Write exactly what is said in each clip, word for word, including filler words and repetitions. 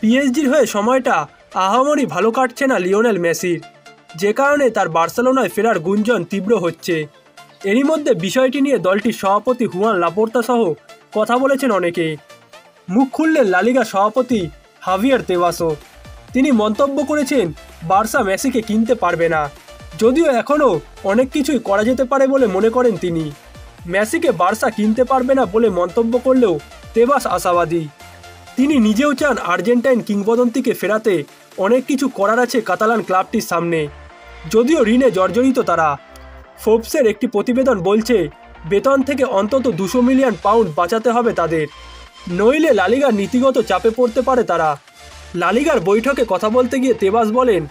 পিএসজির হয়ে সময়টা আহামরি ভালো কাটছে না লিওনেল মেসির, যে কারণে তার বার্সেলোনায় ফেরার গুঞ্জন তীব্র হচ্ছে। এরই মধ্যে বিষয়টি নিয়ে দলটির সভাপতি হুয়ান লাপোর্তা সহ কথা বলেছেন অনেকে। মুখ খুললেন লা লিগা সভাপতি হাভিয়ার তেবাসও। তিনি মন্তব্য করেছেন বার্সা মেসিকে কিনতে পারবে না, যদিও এখনও অনেক কিছুই করা যেতে পারে বলে মনে করেন তিনি। মেসিকে বার্সা কিনতে পারবে না বলে মন্তব্য করলেও তেবাস আশাবাদী। তিনি নিজেও চান আর্জেন্টাইন কিংবদন্তিকে ফেরাতে অনেক কিছু করার আছে কাতালান ক্লাবটির সামনে, যদিও ঋণে জর্জরিত তারা। ফোর্বসের একটি প্রতিবেদন বলছে বেতন থেকে অন্তত দুশো মিলিয়ন পাউন্ড বাঁচাতে হবে তাদের, নইলে লা লিগার নীতিগত চাপে পড়তে পারে তারা। লা লিগার বৈঠকে কথা বলতে গিয়ে তেবাস বলেন,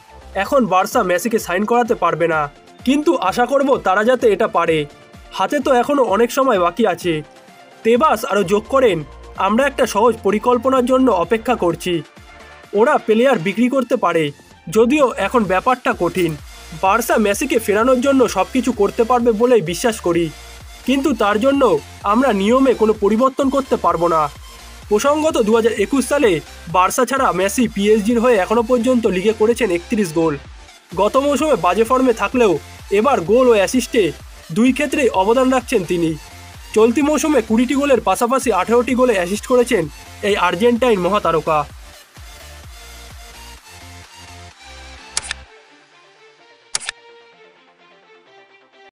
এখন বার্সা মেসিকে সাইন করাতে পারবে না, কিন্তু আশা করব তারা যাতে এটা পারে, হাতে তো এখনও অনেক সময় বাকি আছে। তেবাস আরও যোগ করেন, আমরা একটা সহজ পরিকল্পনার জন্য অপেক্ষা করছি, ওরা প্লেয়ার বিক্রি করতে পারে, যদিও এখন ব্যাপারটা কঠিন। বার্সা মেসিকে ফেরানোর জন্য সব কিছু করতে পারবে বলেই বিশ্বাস করি, কিন্তু তার জন্য আমরা নিয়মে কোনো পরিবর্তন করতে পারবো না। প্রসঙ্গত দু হাজার একুশ সালে বার্সা ছাড়া মেসি পিএসজির হয়ে এখনও পর্যন্ত লিগে করেছেন একত্রিশ গোল। গত মৌসুমে বাজে ফর্মে থাকলেও এবার গোল ও অ্যাসিস্টে দুই ক্ষেত্রেই অবদান রাখছেন তিনি। চলতি মৌসুমে কুড়িটি গোলের পাশাপাশি আঠেরোটি গোলে অ্যাসিস্ট করেছেন এই আর্জেন্টাইন মহাতারকা।